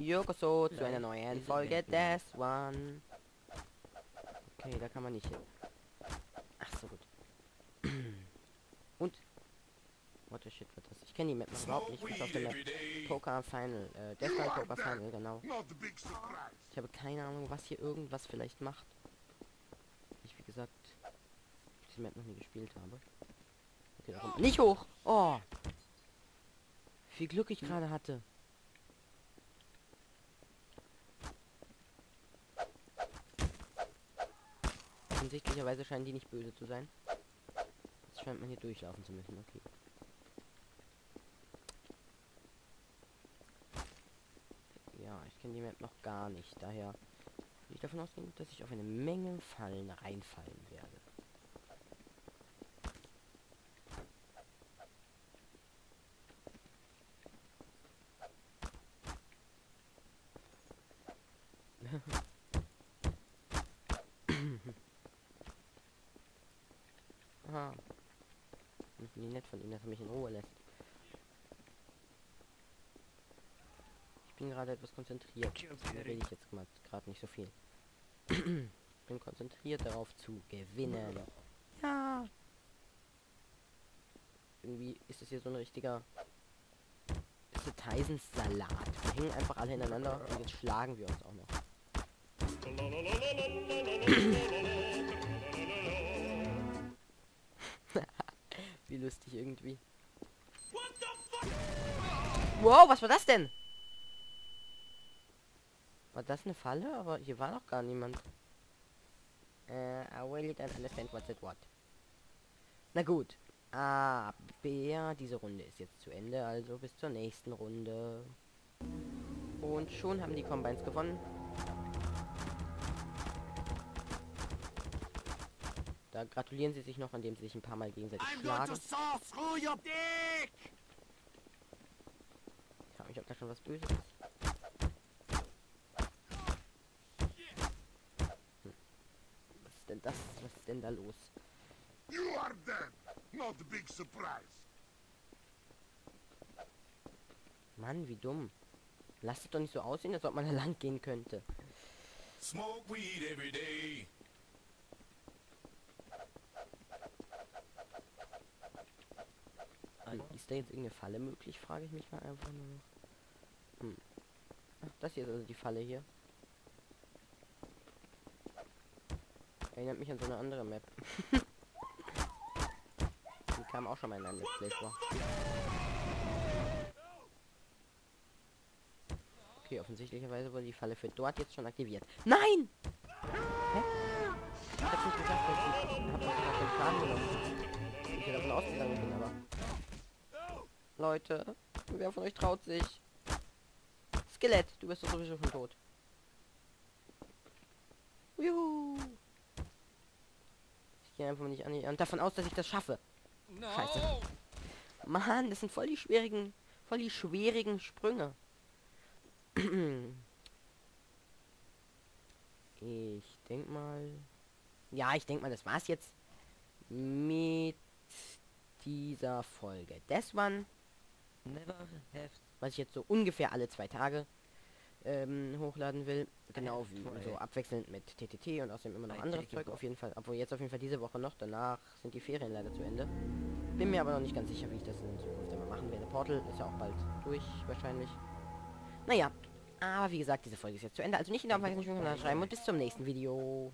Yokoso zu einer neuen Folge des One. Okay, da kann man nicht hin. Ach so, gut. Und? What the shit wird das? Ich kenne die Map überhaupt nicht. Ich auf der Map Poker Final. Deathline Poker Final, genau. Ich habe keine Ahnung, was hier irgendwas vielleicht macht. Ich, wie gesagt, die Map noch nie gespielt habe. Okay, da kommt nicht hoch! Oh! Wie Glück ich gerade hatte. Offensichtlicherweise scheinen die nicht böse zu sein. Jetzt scheint man hier durchlaufen zu müssen, okay. Ja, ich kenne die Map noch gar nicht, daher will ich davon ausgehen, dass ich auf eine Menge Fallen reinfallen werde. Aha. Ich bin nett von ihm, dass er mich in Ruhe lässt. Ich bin gerade etwas konzentriert. Da will ich jetzt gerade nicht so viel. Ich bin konzentriert darauf zu gewinnen. Ja. Irgendwie ist es hier so ein richtiger... Das ist Tysons Salat. Wir hängen einfach alle ineinander und jetzt schlagen wir uns auch noch. Wie lustig irgendwie. Wow, was war das denn? War das eine Falle? Aber hier war noch gar niemand. I really don't understand what's at what. Na gut. Aber diese Runde ist jetzt zu Ende, also bis zur nächsten Runde. Und schon haben die Combines gewonnen. Da gratulieren sie sich noch, indem sie sich ein paar Mal gegenseitig schlagen. Ich frage mich, ob da schon was Böses ist. Hm. Was ist denn das? Was ist denn da los? You are dead. Not a big surprise. Mann, wie dumm. Lasst es doch nicht so aussehen, als ob man da lang gehen könnte. Smoke weed every day. Ist da jetzt irgendeine Falle möglich, frage ich mich mal einfach nur. Hm. Ach, das hier ist also die Falle hier. Erinnert mich an so eine andere Map. Die kam auch schon mal in einem Let's Play vor. Okay, offensichtlicherweise wurde die Falle für dort jetzt schon aktiviert. Nein! Hä? Ich hab's nicht gesagt, dass ich hab den Schaden genommen. Ich bin davon ausgegangen bin, aber... Leute, wer von euch traut sich? Skelett, du bist doch sowieso schon tot. Juhu! Ich gehe einfach nicht an davon aus, dass ich das schaffe. No. Scheiße. Mann, das sind voll die schwierigen Sprünge. Ich denk mal... Ja, ich denk mal, das war's jetzt mit dieser Folge. Das waren... was ich jetzt so ungefähr alle 2 Tage hochladen will. Genau wie so abwechselnd mit TTT und außerdem immer noch anderes Zeug auf jeden Fall. Obwohl jetzt auf jeden Fall diese Woche noch. Danach sind die Ferien leider zu Ende. Bin mir aber noch nicht ganz sicher, wie ich das in Zukunft immer machen werde. Portal ist ja auch bald durch wahrscheinlich. Naja, aber wie gesagt, diese Folge ist jetzt zu Ende. Also nicht in der Abweichung schreiben und bis zum nächsten Video.